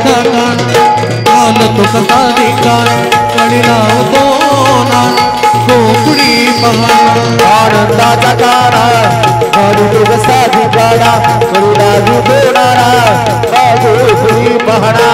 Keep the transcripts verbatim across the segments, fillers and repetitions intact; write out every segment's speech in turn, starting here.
राजा कान काल तुकता निकान कळीला दोना कोकणी पहाड भारताचा कारा हरुद साधी गाडा कळीला दोनारा कोकणी पहाडा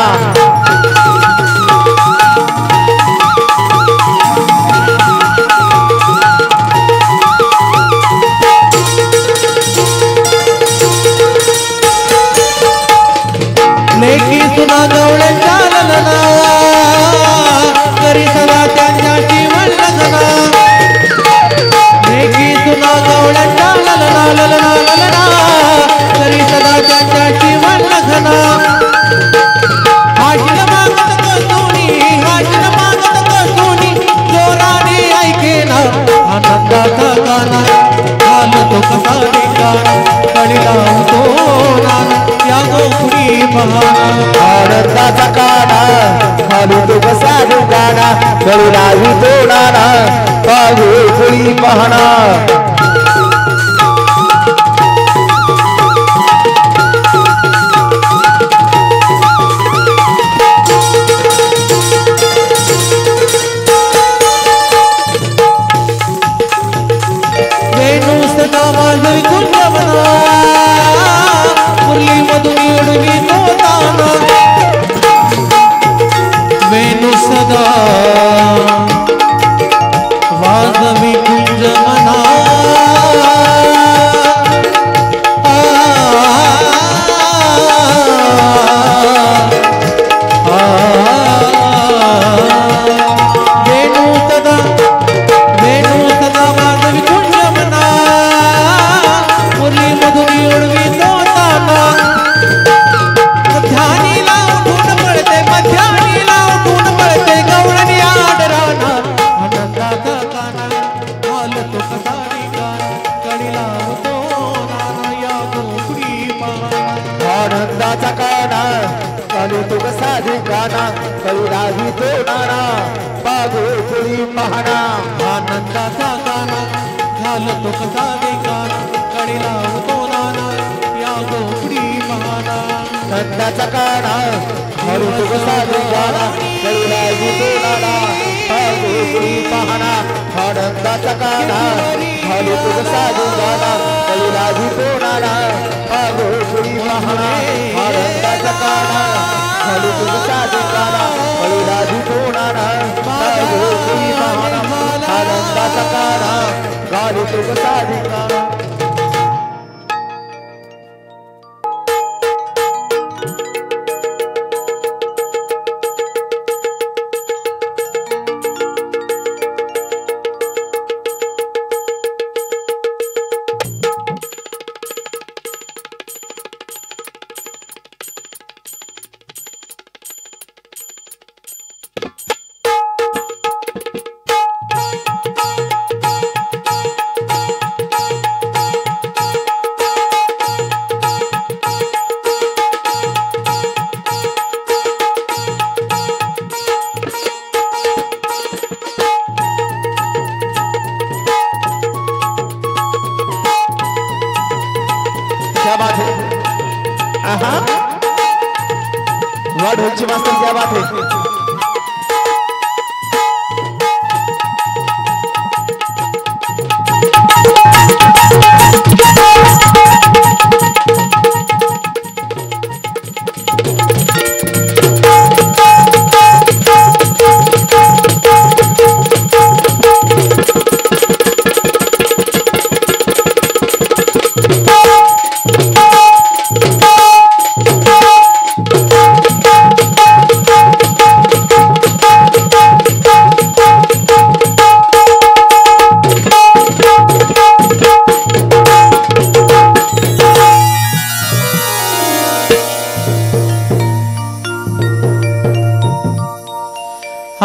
भारताचा काना खालू तो बसा गाना कळूरावी दोनाना पाहू फुली पाहणा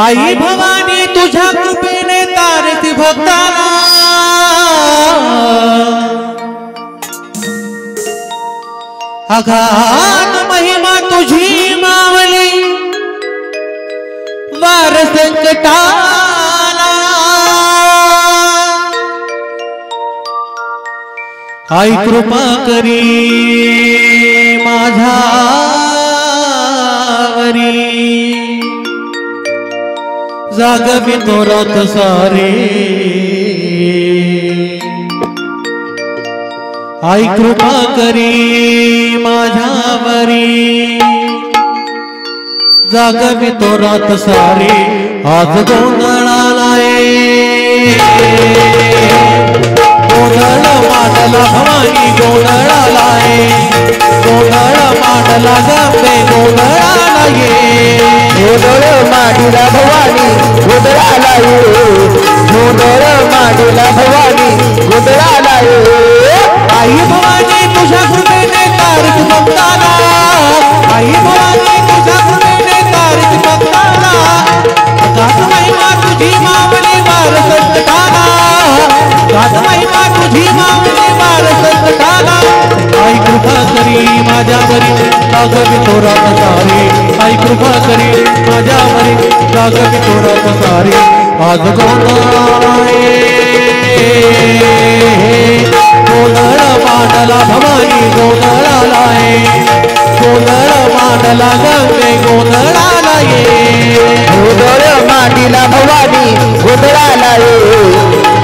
आई भवानी तुझा कृपेने तारती भक्ताना अगान महिमा तुझी मावली वार संकटाला आई कृपा करी माझा सारी जागवी तो रात सारी आई कृपा करी माझावरी जागवी तो रात सारी आज गोंधळालाय गोंधळ मांडला भवानी गोंधळाला ये गोंधळ मांडला गंगे गोंधळाला ये गोंधळ मांडला भवानी गोंधळाला ये गोंधळ मांडला भवानी गोंधळाला ये आई भवानी तुझ्या कृपेने तारीख बघताना आई भवानी तुझ्या कृपेने तारीख बघताना गात महिमा तुझी मावली वार संतताना गात महिमा तुझी मावली वार संतताना आई कृपा करी माझ्यावरी जागवी तो रात सारी आई कृपा करी माझ्यावरी जागवी तो रात सारी आज गोंधळाला गोंधळ मांडला भवानी गोंधळाला ये गोंधळ मांडला गंगे गोंधळाला ये गोंधळ मांडला भवानी गोंधळाला ये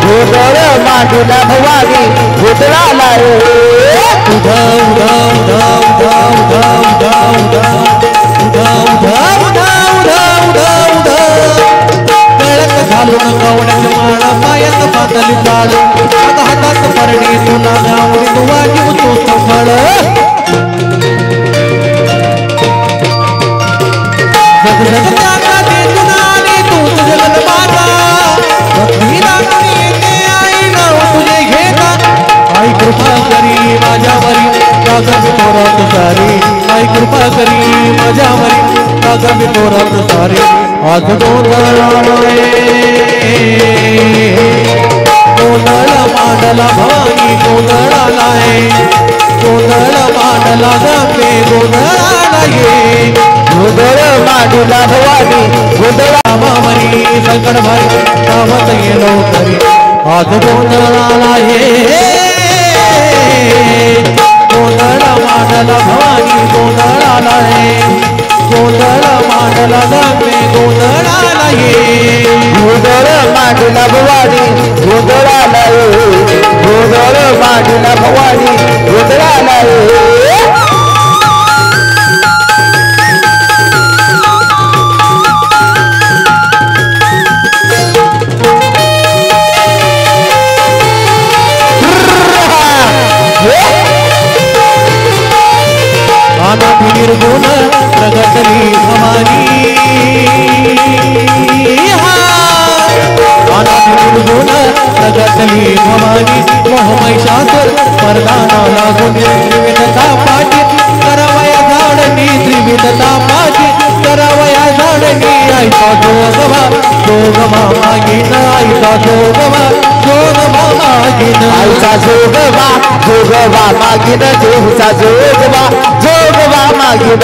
गोंधळ मांडला भवानी गोंधळाला ये धाव धाव धाव धाव धाव धाव धाव धाव धाव धाव धाव गळ्यात घालून कवड्यात माळा पायात पातली डाळ हातात परणी तुला गावली तुवा जीव तो सफळ जग जग त्यागा दे तुला आले तूच जगन माता पृथ्वी लागून येते आई नाव तुझे घेता आई कृपा करी माझ्यावरी जागवी तो रात सारी आई कृपा करी माझ्यावरी जागवी तो रात सारी आज गोंधळाला गोंधळ मांडला भवानी गोंधळाला ये गोंधळ मांडला गंगे गोंधळाला ये गोंधळ मांडला भवानी गोंधळा मावरी संकट भारी कामत येलो करी आज गोंधळाला ये गोंधळ मांडला भवानी गोंधळाला ये गोंधळ मांडला गंगे गोंधळाला ये गोंधळ मांडला भवानी गोंधळाला ये गोंधळ मांडला भवानी गोंधळाला ये निर्गुण प्रगटली भवानी निर्गुण प्रगटली भवानी मोहमैशासुर परदाना लागून त्रिविधता पाठी करावया धाडणी त्रिविधता पाठी करावया धाडणी आईचा जोगवा जोगवा मागीन आईचा जोगवा जोगवा मागीन आईचा जोगवा जोगवा मागीन देवचा जोगवा जोगवा मागीन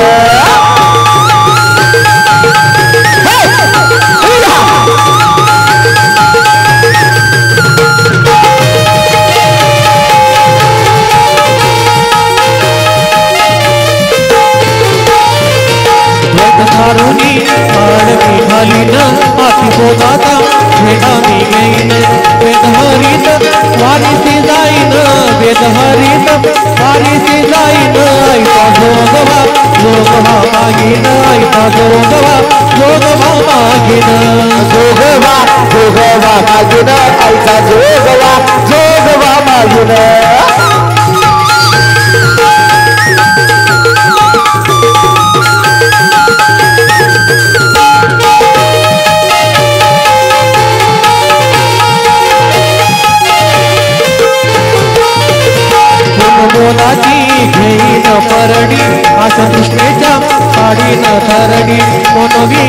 धारुनी पाणी घालीन आती बोधाता वेदानी घेईन वेदहरीत वारीसी जाईन वेदहरीत वारीसी जाईन आईचा जोगवा जोगवा मागीन आईचा जोगवा जोगवा मागीन जोगवा जोगवा मागीन आईचा जोगवा जोगवा मागीन बोलाची घेईन परडी आशा कृष्णेच्या साडी न धरणी मनोगी।